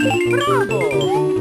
Bravo!